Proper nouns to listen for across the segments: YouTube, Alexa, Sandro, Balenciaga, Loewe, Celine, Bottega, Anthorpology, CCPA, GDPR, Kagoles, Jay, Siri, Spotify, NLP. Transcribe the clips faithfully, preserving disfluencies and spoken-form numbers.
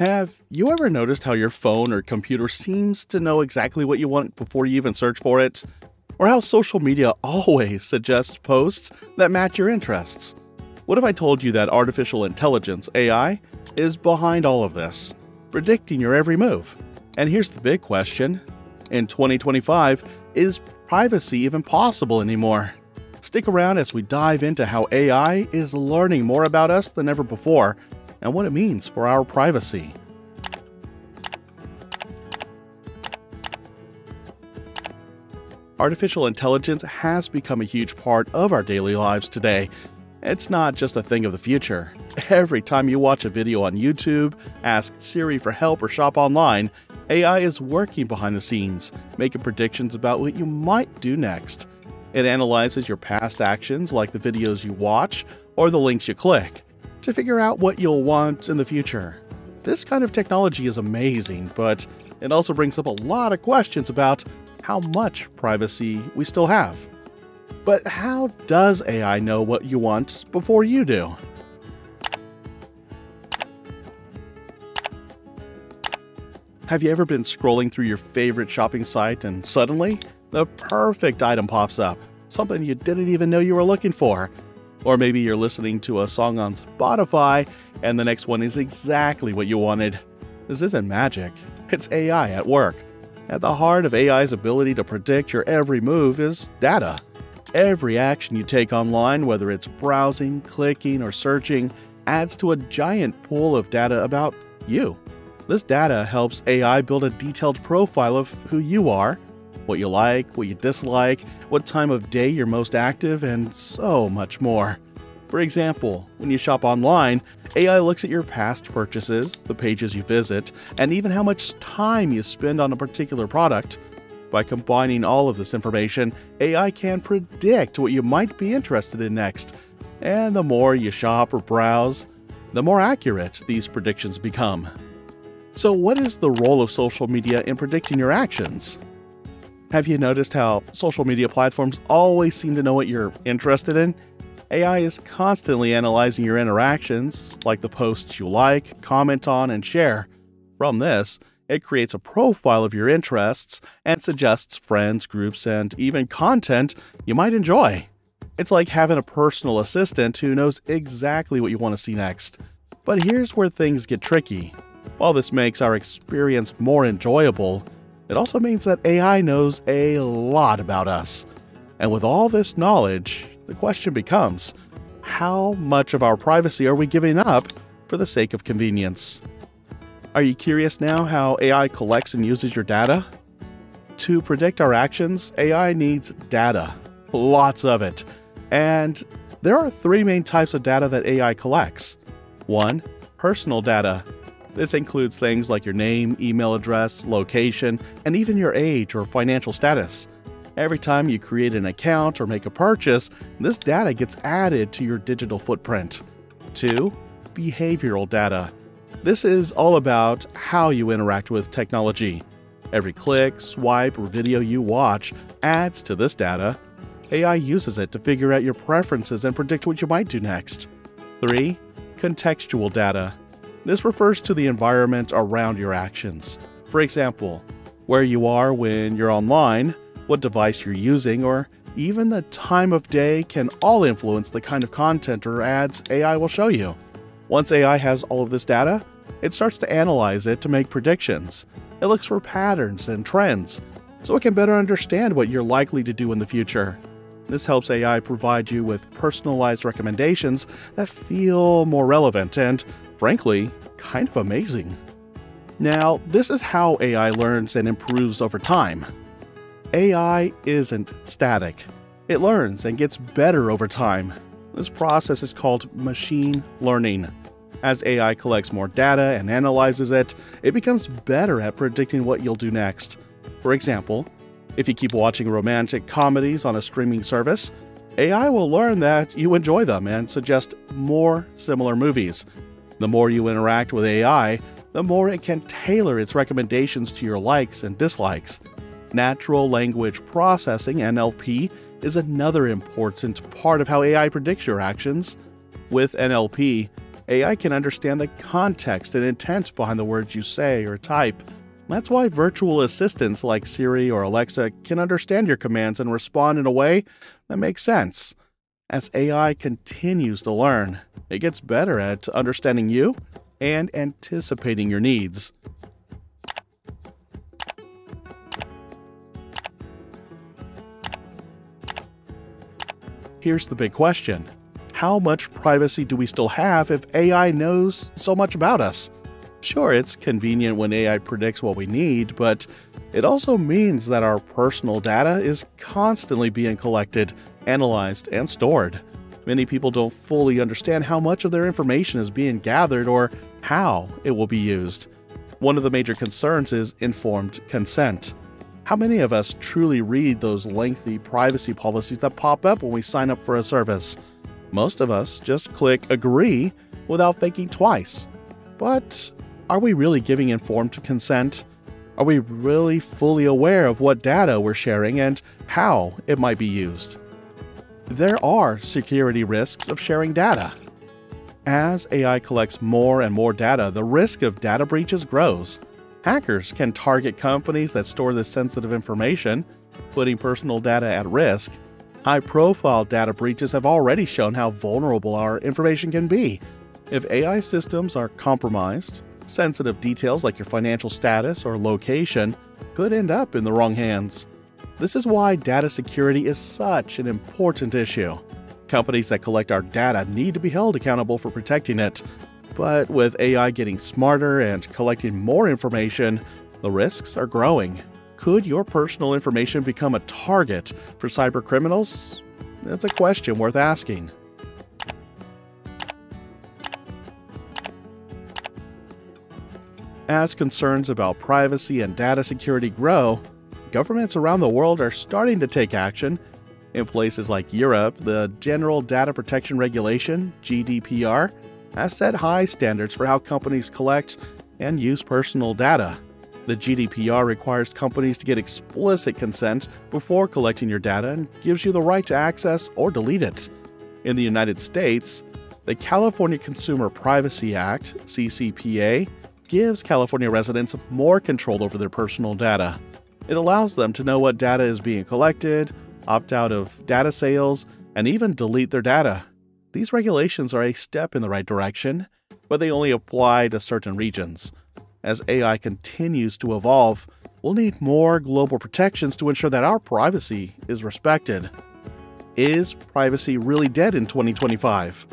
Have you ever noticed how your phone or computer seems to know exactly what you want before you even search for it? Or how social media always suggests posts that match your interests? What if I told you that artificial intelligence, A I, is behind all of this, predicting your every move? And here's the big question. In twenty twenty-five, is privacy even possible anymore? Stick around as we dive into how A I is learning more about us than ever before, and what it means for our privacy. Artificial intelligence has become a huge part of our daily lives today. It's not just a thing of the future. Every time you watch a video on YouTube, ask Siri for help, or shop online, A I is working behind the scenes, making predictions about what you might do next. It analyzes your past actions, like the videos you watch or the links you click, to figure out what you'll want in the future. This kind of technology is amazing, but it also brings up a lot of questions about how much privacy we still have. But how does A I know what you want before you do? Have you ever been scrolling through your favorite shopping site and suddenly the perfect item pops up, something you didn't even know you were looking for? Or maybe you're listening to a song on Spotify and the next one is exactly what you wanted. This isn't magic, it's A I at work. At the heart of A I's ability to predict your every move is data. Every action you take online, whether it's browsing, clicking, or searching, adds to a giant pool of data about you. This data helps A I build a detailed profile of who you are, what you like, what you dislike, what time of day you're most active, and so much more. For example, when you shop online, A I looks at your past purchases, the pages you visit, and even how much time you spend on a particular product. By combining all of this information, A I can predict what you might be interested in next. And the more you shop or browse, the more accurate these predictions become. So what is the role of social media in predicting your actions? Have you noticed how social media platforms always seem to know what you're interested in? A I is constantly analyzing your interactions, like the posts you like, comment on, and share. From this, it creates a profile of your interests and suggests friends, groups, and even content you might enjoy. It's like having a personal assistant who knows exactly what you want to see next. But here's where things get tricky. While this makes our experience more enjoyable, it also means that A I knows a lot about us. And with all this knowledge, the question becomes, how much of our privacy are we giving up for the sake of convenience? Are you curious now how A I collects and uses your data? To predict our actions, A I needs data, lots of it. And there are three main types of data that A I collects. One, personal data. This includes things like your name, email address, location, and even your age or financial status. Every time you create an account or make a purchase, this data gets added to your digital footprint. Two, behavioral data. This is all about how you interact with technology. Every click, swipe, or video you watch adds to this data. A I uses it to figure out your preferences and predict what you might do next. Three, contextual data. This refers to the environment around your actions. For example, where you are when you're online, what device you're using, or even the time of day can all influence the kind of content or ads A I will show you. Once A I has all of this data, it starts to analyze it to make predictions. It looks for patterns and trends, so it can better understand what you're likely to do in the future. This helps A I provide you with personalized recommendations that feel more relevant and, frankly, kind of amazing. Now, this is how A I learns and improves over time. A I isn't static. It learns and gets better over time. This process is called machine learning. As A I collects more data and analyzes it, it becomes better at predicting what you'll do next. For example, if you keep watching romantic comedies on a streaming service, A I will learn that you enjoy them and suggest more similar movies. The more you interact with A I, the more it can tailor its recommendations to your likes and dislikes. Natural language processing, N L P, is another important part of how A I predicts your actions. With N L P, A I can understand the context and intent behind the words you say or type. That's why virtual assistants like Siri or Alexa can understand your commands and respond in a way that makes sense. As A I continues to learn, it gets better at understanding you and anticipating your needs. Here's the big question. How much privacy do we still have if A I knows so much about us? Sure, it's convenient when A I predicts what we need, but it also means that our personal data is constantly being collected, analyzed, and stored. Many people don't fully understand how much of their information is being gathered or how it will be used. One of the major concerns is informed consent. How many of us truly read those lengthy privacy policies that pop up when we sign up for a service? Most of us just click agree without thinking twice. But are we really giving informed consent? Are we really fully aware of what data we're sharing and how it might be used? There are security risks of sharing data. As A I collects more and more data, the risk of data breaches grows. Hackers can target companies that store this sensitive information, putting personal data at risk. High-profile data breaches have already shown how vulnerable our information can be. If A I systems are compromised, sensitive details like your financial status or location could end up in the wrong hands. This is why data security is such an important issue. Companies that collect our data need to be held accountable for protecting it. But with A I getting smarter and collecting more information, the risks are growing. Could your personal information become a target for cybercriminals? That's a question worth asking. As concerns about privacy and data security grow, governments around the world are starting to take action. In places like Europe, the General Data Protection Regulation, G D P R, has set high standards for how companies collect and use personal data. The G D P R requires companies to get explicit consent before collecting your data and gives you the right to access or delete it. In the United States, the California Consumer Privacy Act, C C P A, gives California residents more control over their personal data. It allows them to know what data is being collected, opt out of data sales, and even delete their data. These regulations are a step in the right direction, but they only apply to certain regions. As A I continues to evolve, we'll need more global protections to ensure that our privacy is respected. Is privacy really dead in twenty twenty-five?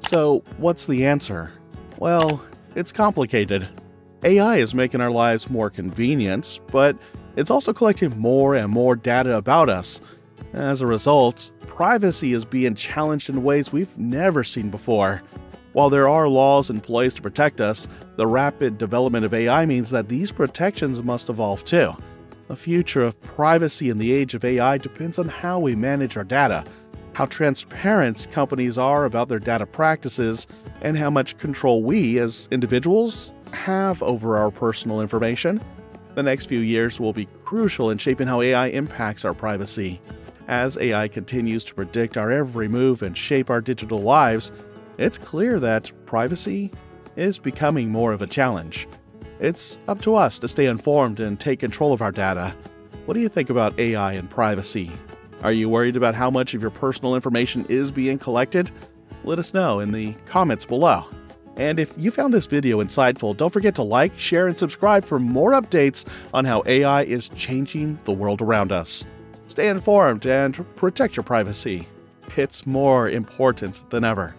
So, what's the answer? Well, it's complicated. A I is making our lives more convenient, but it's also collecting more and more data about us. As a result, privacy is being challenged in ways we've never seen before. While there are laws in place to protect us, the rapid development of A I means that these protections must evolve too. The future of privacy in the age of A I depends on how we manage our data, how transparent companies are about their data practices, and how much control we as individuals have over our personal information. The next few years will be crucial in shaping how A I impacts our privacy. As A I continues to predict our every move and shape our digital lives, it's clear that privacy is becoming more of a challenge. It's up to us to stay informed and take control of our data. What do you think about A I and privacy? Are you worried about how much of your personal information is being collected? Let us know in the comments below. And if you found this video insightful, don't forget to like, share, and subscribe for more updates on how A I is changing the world around us. Stay informed and protect your privacy. It's more important than ever.